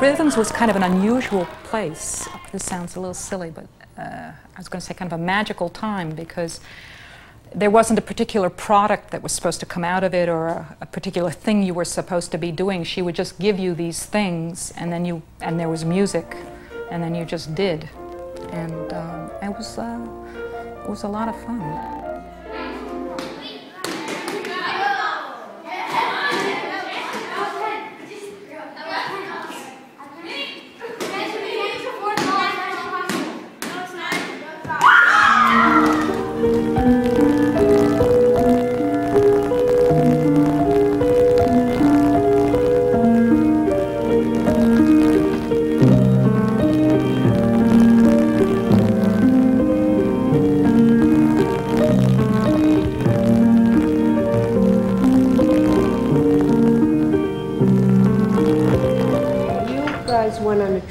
Rhythms was kind of an unusual place. This sounds a little silly, but I was going to say kind of a magical time, because there wasn't a particular product that was supposed to come out of it, or a particular thing you were supposed to be doing. She would just give you these things, and then there was music, and then you just did, and it was a lot of fun.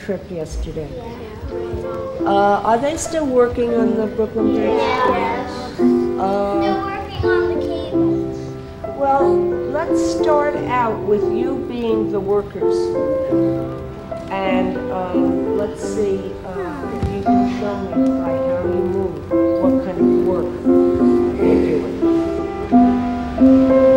Trip yesterday. Are they still working on the Brooklyn Bridge? Yeah. Still working on the cables. Well, let's start out with you being the workers, and let's see if you can show me by how you move, what kind of work you're doing.